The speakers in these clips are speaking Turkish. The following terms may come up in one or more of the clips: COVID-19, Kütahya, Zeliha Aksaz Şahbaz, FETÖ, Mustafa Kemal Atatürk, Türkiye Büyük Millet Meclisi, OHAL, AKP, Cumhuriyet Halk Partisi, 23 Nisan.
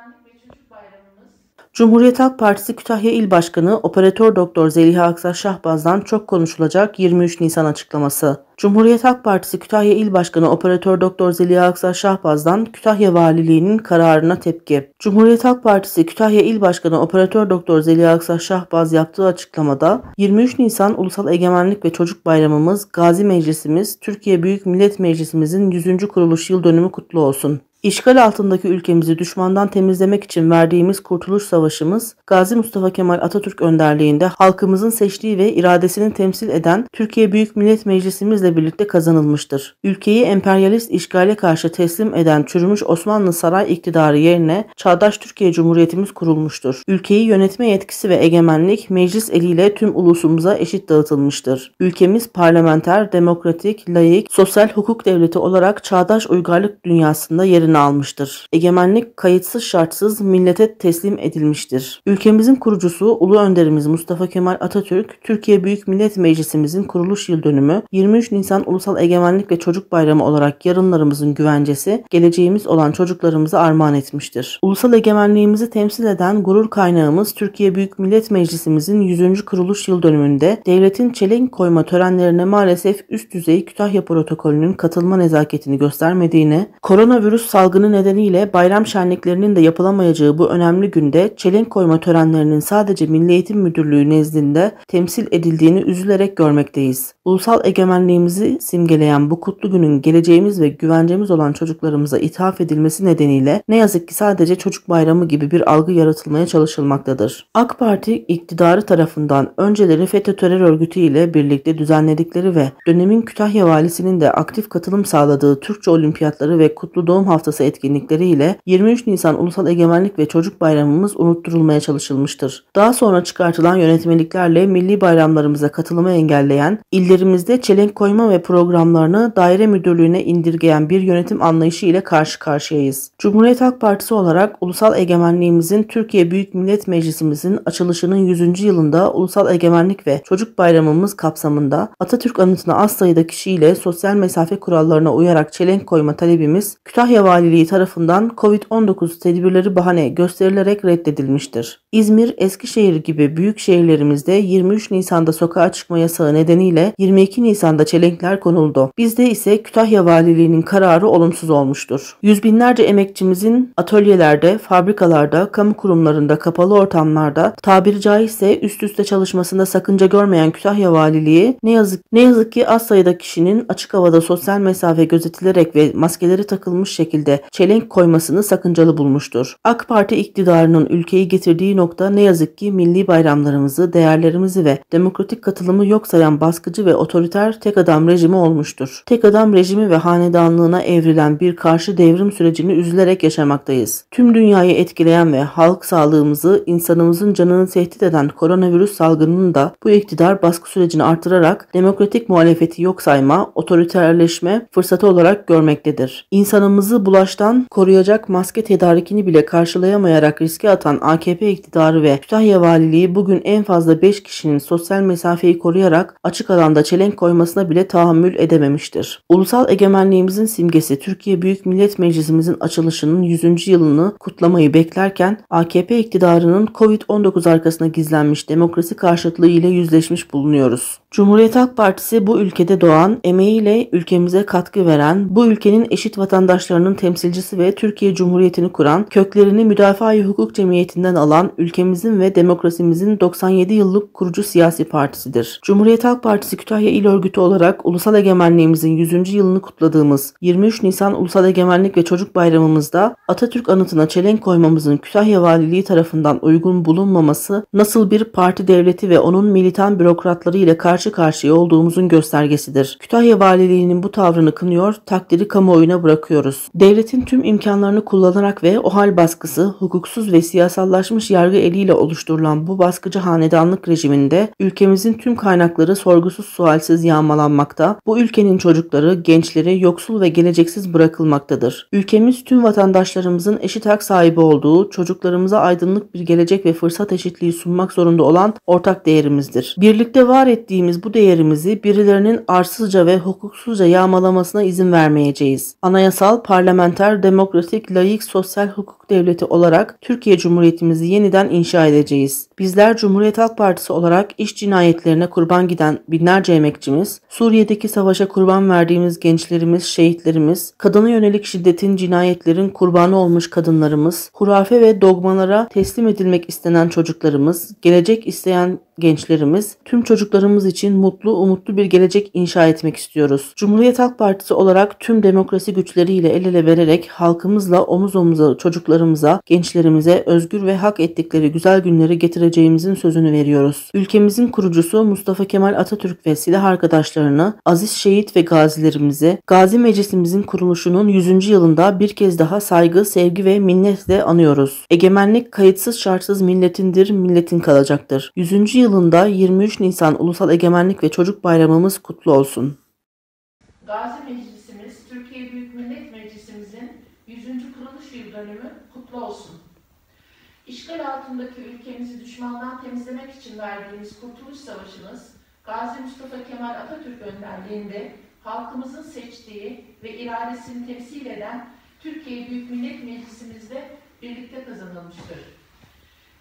Egemenlik ve Çocuk Bayramımız. Cumhuriyet Halk Partisi Kütahya İl Başkanı Operatör Doktor Zeliha Aksaz Şahbaz'dan çok konuşulacak 23 Nisan açıklaması. Cumhuriyet Halk Partisi Kütahya İl Başkanı Operatör Doktor Zeliha Aksaz Şahbaz'dan Kütahya Valiliği'nin kararına tepki. Cumhuriyet Halk Partisi Kütahya İl Başkanı Operatör Doktor Zeliha Aksaz Şahbaz yaptığı açıklamada 23 Nisan Ulusal Egemenlik ve Çocuk Bayramımız, Gazi Meclisimiz, Türkiye Büyük Millet Meclisimizin 100. kuruluş yıl dönümü kutlu olsun. İşgal altındaki ülkemizi düşmandan temizlemek için verdiğimiz Kurtuluş Savaşımız, Gazi Mustafa Kemal Atatürk önderliğinde halkımızın seçtiği ve iradesini temsil eden Türkiye Büyük Millet Meclisimizle birlikte kazanılmıştır. Ülkeyi emperyalist işgale karşı teslim eden çürümüş Osmanlı saray iktidarı yerine çağdaş Türkiye Cumhuriyetimiz kurulmuştur. Ülkeyi yönetme yetkisi ve egemenlik meclis eliyle tüm ulusumuza eşit dağıtılmıştır. Ülkemiz parlamenter, demokratik, laik, sosyal hukuk devleti olarak çağdaş uygarlık dünyasında yerini almıştır. Egemenlik kayıtsız şartsız millete teslim edilmiştir. Ülkemizin kurucusu Ulu Önderimiz Mustafa Kemal Atatürk, Türkiye Büyük Millet Meclisimizin kuruluş yıl dönümü 23 Nisan Ulusal Egemenlik ve Çocuk Bayramı olarak yarınlarımızın güvencesi, geleceğimiz olan çocuklarımıza armağan etmiştir. Ulusal egemenliğimizi temsil eden gurur kaynağımız Türkiye Büyük Millet Meclisimizin 100. kuruluş yıl dönümünde devletin çelenk koyma törenlerine maalesef üst düzey Kütahya protokolünün katılma nezaketini göstermediğine, koronavirüs salgını nedeniyle bayram şenliklerinin de yapılamayacağı bu önemli günde çelenk koyma törenlerinin sadece Milli Eğitim Müdürlüğü nezdinde temsil edildiğini üzülerek görmekteyiz. Ulusal egemenliğimizi simgeleyen bu kutlu günün geleceğimiz ve güvencemiz olan çocuklarımıza ithaf edilmesi nedeniyle ne yazık ki sadece çocuk bayramı gibi bir algı yaratılmaya çalışılmaktadır. AK Parti iktidarı tarafından önceleri FETÖ terör örgütü ile birlikte düzenledikleri ve dönemin Kütahya valisinin de aktif katılım sağladığı Türkçe Olimpiyatları ve Kutlu Doğum Haftası etkinlikleriyle 23 Nisan Ulusal Egemenlik ve Çocuk Bayramımız unutturulmaya çalışılmıştır. Daha sonra çıkartılan yönetmeliklerle milli bayramlarımıza katılımı engelleyen, illerimizde çelenk koyma ve programlarını daire müdürlüğüne indirgeyen bir yönetim anlayışı ile karşı karşıyayız. Cumhuriyet Halk Partisi olarak ulusal egemenliğimizin Türkiye Büyük Millet Meclisimizin açılışının 100. yılında Ulusal Egemenlik ve Çocuk Bayramımız kapsamında Atatürk anıtına az sayıda kişiyle sosyal mesafe kurallarına uyarak çelenk koyma talebimiz Kütahya Valiliği tarafından COVID-19 tedbirleri bahane gösterilerek reddedilmiştir. İzmir, Eskişehir gibi büyük şehirlerimizde 23 Nisan'da sokağa çıkma yasağı nedeniyle 22 Nisan'da çelenkler konuldu. Bizde ise Kütahya Valiliği'nin kararı olumsuz olmuştur. Yüz binlerce emekçimizin atölyelerde, fabrikalarda, kamu kurumlarında, kapalı ortamlarda, tabiri caizse üst üste çalışmasında sakınca görmeyen Kütahya Valiliği ne yazık ki az sayıda kişinin açık havada sosyal mesafe gözetilerek ve maskeleri takılmış şekilde çelenk koymasını sakıncalı bulmuştur. AK Parti iktidarının ülkeyi getirdiği nokta ne yazık ki milli bayramlarımızı, değerlerimizi ve demokratik katılımı yok sayan baskıcı ve otoriter tek adam rejimi olmuştur. Tek adam rejimi ve hanedanlığına evrilen bir karşı devrim sürecini üzülerek yaşamaktayız. Tüm dünyayı etkileyen ve halk sağlığımızı, insanımızın canını tehdit eden koronavirüs salgınının da bu iktidar baskı sürecini artırarak demokratik muhalefeti yok sayma, otoriterleşme fırsatı olarak görmektedir. İnsanımızı bulaştan koruyacak maske tedarikini bile karşılayamayarak riske atan AKP iktidarı ve Kütahya Valiliği bugün en fazla 5 kişinin sosyal mesafeyi koruyarak açık alanda çelenk koymasına bile tahammül edememiştir. Ulusal egemenliğimizin simgesi Türkiye Büyük Millet Meclisimizin açılışının 100. yılını kutlamayı beklerken AKP iktidarının COVID-19 arkasına gizlenmiş demokrasi karşıtlığı ile yüzleşmiş bulunuyoruz. Cumhuriyet Halk Partisi bu ülkede doğan, emeğiyle ülkemize katkı veren, bu ülkenin eşit vatandaşlarının temsilcisi ve Türkiye Cumhuriyeti'ni kuran, köklerini Müdafaa-i Hukuk Cemiyeti'nden alan ülkemizin ve demokrasimizin 97 yıllık kurucu siyasi partisidir. Cumhuriyet Halk Partisi Kütahya İl Örgütü olarak ulusal egemenliğimizin 100. yılını kutladığımız 23 Nisan Ulusal Egemenlik ve Çocuk Bayramımızda Atatürk anıtına çelenk koymamızın Kütahya Valiliği tarafından uygun bulunmaması nasıl bir parti devleti ve onun militan bürokratları ile karşı karşıya olduğumuzun göstergesidir. Kütahya Valiliği'nin bu tavrını kınıyor, takdiri kamuoyuna bırakıyoruz. Devletin tüm imkanlarını kullanarak ve OHAL baskısı, hukuksuz ve siyasallaşmış yargı eliyle oluşturulan bu baskıcı hanedanlık rejiminde ülkemizin tüm kaynakları sorgusuz sualsiz yağmalanmakta, bu ülkenin çocukları, gençleri yoksul ve geleceksiz bırakılmaktadır. Ülkemiz tüm vatandaşlarımızın eşit hak sahibi olduğu, çocuklarımıza aydınlık bir gelecek ve fırsat eşitliği sunmak zorunda olan ortak değerimizdir. Birlikte var ettiğimiz bu değerimizi birilerinin arsızca ve hukuksuzca yağmalamasına izin vermeyeceğiz. Anayasal, parlamenter parlamenter, demokratik, laik, sosyal hukuk devleti olarak Türkiye Cumhuriyetimizi yeniden inşa edeceğiz. Bizler Cumhuriyet Halk Partisi olarak iş cinayetlerine kurban giden binlerce emekçimiz, Suriye'deki savaşa kurban verdiğimiz gençlerimiz, şehitlerimiz, kadına yönelik şiddetin, cinayetlerin kurbanı olmuş kadınlarımız, hurafe ve dogmalara teslim edilmek istenen çocuklarımız, gelecek isteyen gençlerimiz, tüm çocuklarımız için mutlu, umutlu bir gelecek inşa etmek istiyoruz. Cumhuriyet Halk Partisi olarak tüm demokrasi güçleriyle el ele vererek halkımızla omuz omuza çocuklarımıza, gençlerimize özgür ve hak ettikleri güzel günleri getireceğimizin sözünü veriyoruz. Ülkemizin kurucusu Mustafa Kemal Atatürk ve silah arkadaşlarını, aziz şehit ve gazilerimizi, Gazi Meclisimizin kuruluşunun 100. yılında bir kez daha saygı, sevgi ve minnetle anıyoruz. Egemenlik kayıtsız şartsız milletindir, milletin kalacaktır. 100. yılında 23 Nisan Ulusal Egemenlik ve Çocuk Bayramımız kutlu olsun. Gazi Meclisimiz, Türkiye Büyük Millet Meclisimizin 100. kuruluş yıl dönümü kutlu olsun. İşgal altındaki ülkemizi düşmandan temizlemek için verdiğimiz Kurtuluş Savaşımız, Gazi Mustafa Kemal Atatürk önderliğinde halkımızın seçtiği ve iradesini temsil eden Türkiye Büyük Millet Meclisimizde birlikte kazanılmıştır.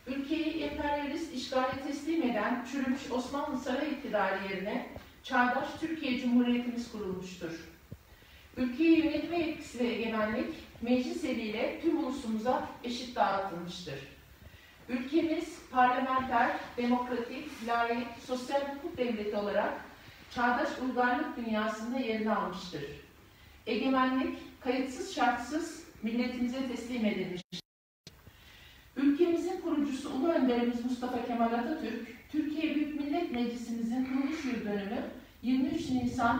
Ülkeyi emperyalist işgale teslim eden çürümüş Osmanlı Saray iktidarı yerine çağdaş Türkiye Cumhuriyetimiz kurulmuştur. Ülkeyi yönetme yetkisi ve egemenlik meclis eliyle tüm ulusumuza eşit dağıtılmıştır. Ülkemiz parlamenter, demokratik, layık, sosyal hukuk devleti olarak çağdaş uygarlık dünyasında yerini almıştır. Egemenlik kayıtsız şartsız milletimize teslim edilmiştir. Ülkemizin kurucusu Ulu Önderimiz Mustafa Kemal Atatürk, Türkiye Büyük Millet Meclisimizin kuruluş yıl dönümü 23 Nisan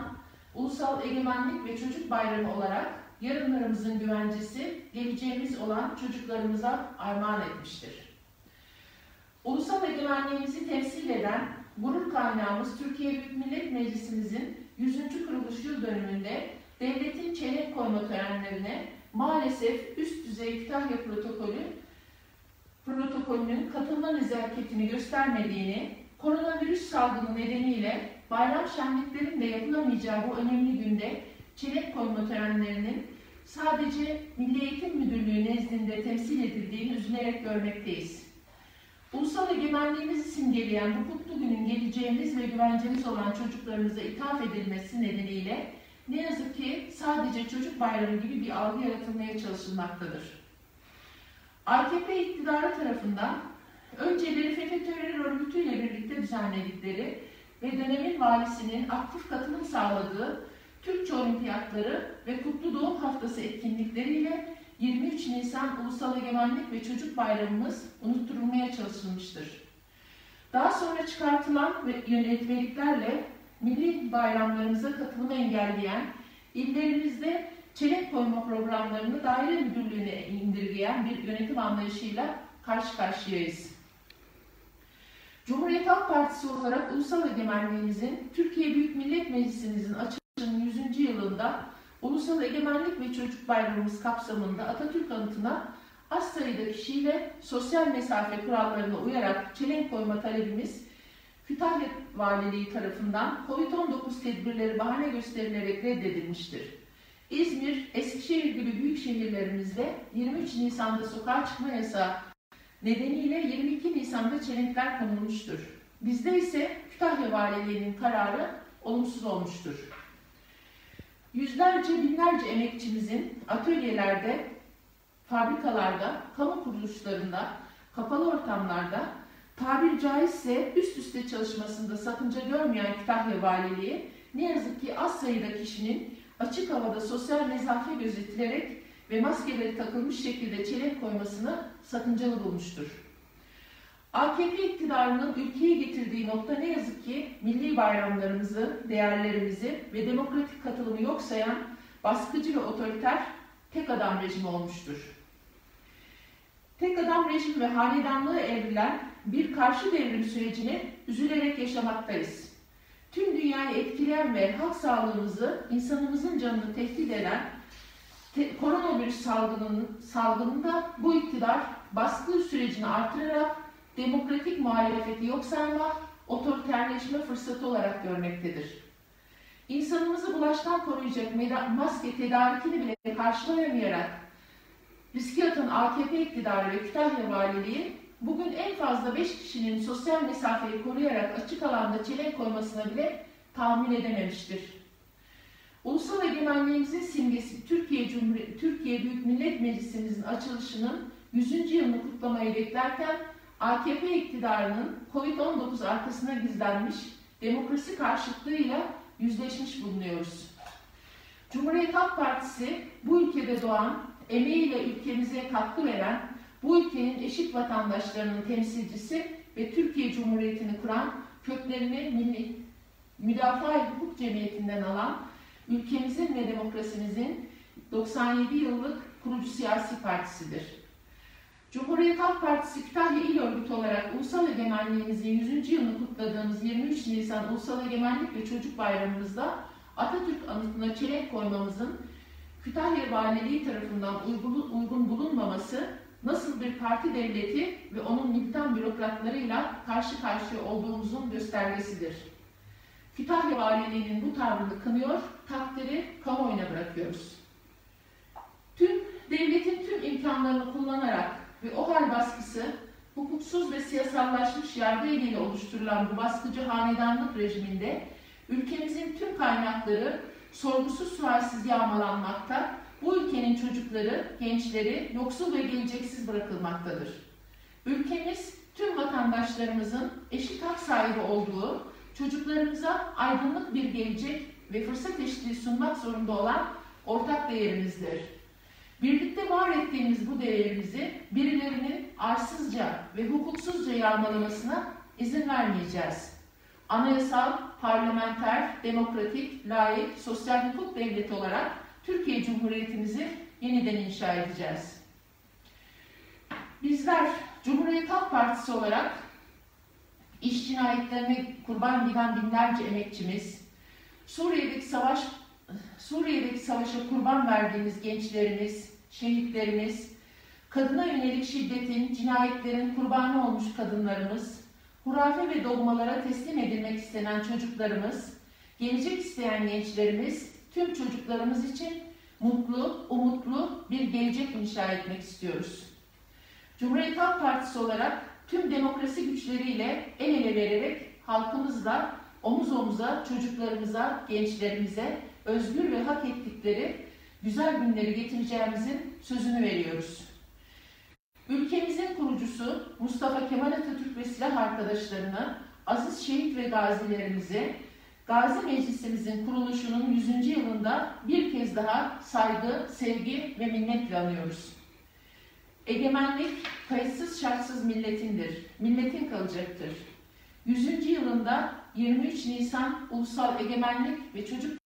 Ulusal Egemenlik ve Çocuk Bayramı olarak yarınlarımızın güvencesi, geleceğimiz olan çocuklarımıza armağan etmiştir. Ulusal egemenliğimizi temsil eden gurur kaynağımız Türkiye Büyük Millet Meclisimizin 100. kuruluş yıl dönümünde devletin çelenk koyma törenlerine maalesef üst düzey Kütahya protokolünün katılma nezaketini göstermediğini, koronavirüs salgını nedeniyle bayram şenliklerinde yapılamayacağı bu önemli günde çelenk koyma törenlerinin sadece Milli Eğitim Müdürlüğü nezdinde temsil edildiğini üzülerek görmekteyiz. Ulusal egemenliğimizi simgeleyen bu kutlu günün geleceğimiz ve güvencemiz olan çocuklarımıza ithaf edilmesi nedeniyle ne yazık ki sadece çocuk bayramı gibi bir algı yaratılmaya çalışılmaktadır. AKP iktidarı tarafından önceleri FETÖ terör örgütüyle birlikte düzenledikleri ve dönemin valisinin aktif katılım sağladığı Türkçe Olimpiyatları ve Kutlu Doğum Haftası etkinlikleriyle 23 Nisan Ulusal Egemenlik ve Çocuk Bayramımız unutturulmaya çalışılmıştır. Daha sonra çıkartılan yönetmeliklerle milli bayramlarımıza katılımı engelleyen, illerimizde çelenk koyma programlarını daire müdürlüğüne indirgeyen bir yönetim anlayışıyla karşı karşıyayız. Cumhuriyet Halk Partisi olarak ulusal egemenliğimizin Türkiye Büyük Millet Meclisimizin açılışının 100. yılında Ulusal Egemenlik ve Çocuk Bayramımız kapsamında Atatürk anıtına az sayıda kişiyle sosyal mesafe kurallarına uyarak çelenk koyma talebimiz Kütahya Valiliği tarafından COVID-19 tedbirleri bahane gösterilerek reddedilmiştir. İzmir, Eskişehir gibi büyük şehirlerimizde 23 Nisan'da sokağa çıkma yasağı nedeniyle 22 Nisan'da çelenkler konulmuştur. Bizde ise Kütahya Valiliği'nin kararı olumsuz olmuştur. Yüzlerce, binlerce emekçimizin atölyelerde, fabrikalarda, kamu kuruluşlarında, kapalı ortamlarda, tabir caizse üst üste çalışmasında sakınca görmeyen Kütahya Valiliği, ne yazık ki az sayıda kişinin açık havada sosyal mesafe gözetilerek ve maskeleri takılmış şekilde çelenk koymasını sakıncalı bulmuştur. AKP iktidarının ülkeye getirdiği nokta ne yazık ki milli bayramlarımızı, değerlerimizi ve demokratik katılımı yok sayan baskıcı ve otoriter tek adam rejimi olmuştur. Tek adam rejimi ve hanedanlığa evrilen bir karşı devrim sürecini üzülerek yaşamaktayız. Tüm dünyayı etkileyen ve halk sağlığımızı, insanımızın canını tehdit eden koronavirüs salgınında bu iktidar baskı sürecini artırarak demokratik muhalefeti yok sayma, otoriterleşme fırsatı olarak görmektedir. insanımızı bulaştan koruyacak maske tedarikini bile karşılayamayarak riske atan AKP iktidarı ve Kütahya Valiliği bugün en fazla 5 kişinin sosyal mesafeyi koruyarak açık alanda çelenk koymasına bile tahmin edememiştir. Ulusal egemenliğimizin simgesi Türkiye Büyük Millet Meclisimizin açılışının 100. yılını kutlamayı beklerken AKP iktidarının COVID-19 arkasına gizlenmiş demokrasi karşıtlığıyla yüzleşmiş bulunuyoruz. Cumhuriyet Halk Partisi bu ülkede doğan, emeğiyle ülkemize katkı veren, bu ülkenin eşit vatandaşlarının temsilcisi ve Türkiye Cumhuriyeti'ni kuran, köklerini Milli Müdafaa-i Hukuk Cemiyeti'nden alan ülkemizin ve demokrasimizin 97 yıllık kurucu siyasi partisidir. Cumhuriyet Halk Partisi Kütahya İl Örgütü olarak Ulusal Egemenliğimizin 100. yılını kutladığımız 23 Nisan Ulusal Egemenlik ve Çocuk Bayramımızda Atatürk anıtına çelenk koymamızın Kütahya Valiliği tarafından uygun bulunmaması, nasıl bir parti devleti ve onun militan bürokratlarıyla karşı karşıya olduğumuzun göstergesidir. Kütahya Valiliği'nin bu tavrını kınıyor, takdiri kamuoyuna bırakıyoruz. Devletin tüm imkanlarını kullanarak ve OHAL baskısı, hukuksuz ve siyasallaşmış yargı eliyle oluşturulan bu baskıcı hanedanlık rejiminde ülkemizin tüm kaynakları sorgusuz sualsiz yağmalanmakta, bu ülkenin çocukları, gençleri yoksul ve geleceksiz bırakılmaktadır. Ülkemiz tüm vatandaşlarımızın eşit hak sahibi olduğu, çocuklarımıza aydınlık bir gelecek ve fırsat eşitliği sunmak zorunda olan ortak değerimizdir. Birlikte var ettiğimiz bu değerimizi birilerinin arsızca ve hukuksuzca yağmalamasına izin vermeyeceğiz. Anayasal, parlamenter, demokratik, layık, sosyal hukuk devleti olarak Türkiye Cumhuriyeti'mizi yeniden inşa edeceğiz. Bizler Cumhuriyet Halk Partisi olarak iş cinayetlerine kurban giden binlerce emekçimiz, Suriye'deki savaşa kurban verdiğimiz gençlerimiz, şehitlerimiz, kadına yönelik şiddetin, cinayetlerin kurbanı olmuş kadınlarımız, hurafe ve dogmalara teslim edilmek istenen çocuklarımız, gelecek isteyen gençlerimiz, tüm çocuklarımız için mutlu, umutlu bir gelecek inşa etmek istiyoruz. Cumhuriyet Halk Partisi olarak tüm demokrasi güçleriyle el ele vererek halkımızla omuz omuza, çocuklarımıza, gençlerimize özgür ve hak ettikleri güzel günleri getireceğimizin sözünü veriyoruz. Ülkemizin kurucusu Mustafa Kemal Atatürk ve silah arkadaşlarını, aziz şehit ve gazilerimizi, Gazi Meclisimizin kuruluşunun 100. yılında bir kez daha saygı, sevgi ve minnetle anıyoruz. Egemenlik kayıtsız şartsız milletindir, milletin kalacaktır. 100. yılında 23 Nisan Ulusal Egemenlik ve Çocuk